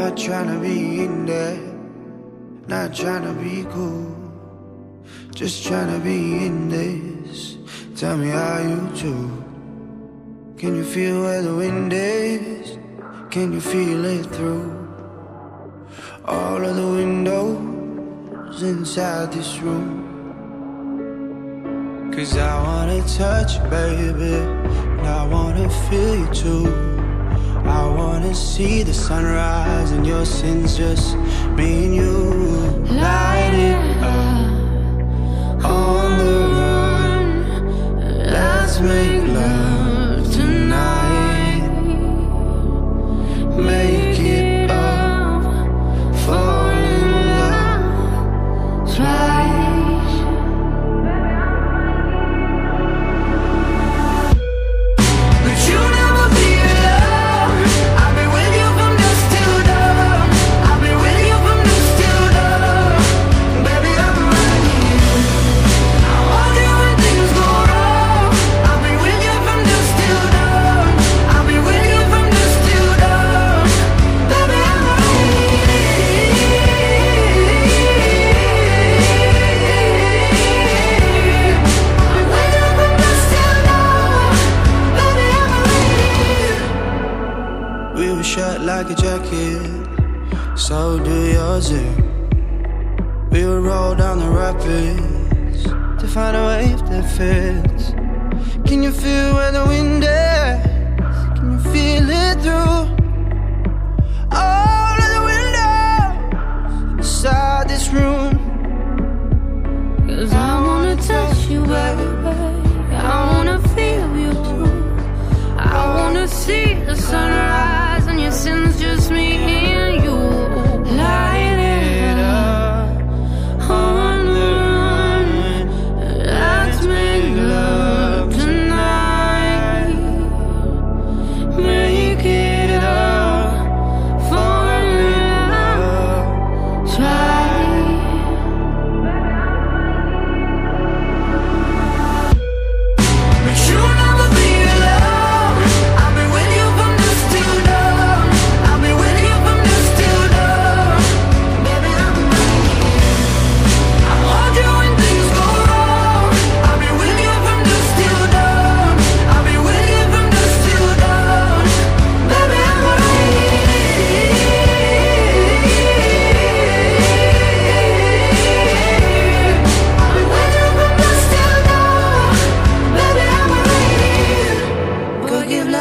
Not tryna be in there, not tryna be cool, just tryna be in this. Tell me how you do. Can you feel where the wind is? Can you feel it through all of the windows inside this room? Cause I wanna touch you, baby, and I wanna feel you too. I wanna see the sunrise and your sins, just me and you. Light it up, on the run. Let's make love tonight. Make it up, fall in love twice. But you never be alone. Like a jacket, so do yours. We will roll down the rapids to find a wave that fits. Can you feel where the wind is? Can you feel it through all of the windows inside this room? Cause I wanna touch you, baby. I wanna feel you too. I wanna see the sunrise. Your sins, just me and you. Light it up, on the run. Let's make love tonight. Make it up, fall in love twice. But you never be alone. I've been with you from dusk till dawn.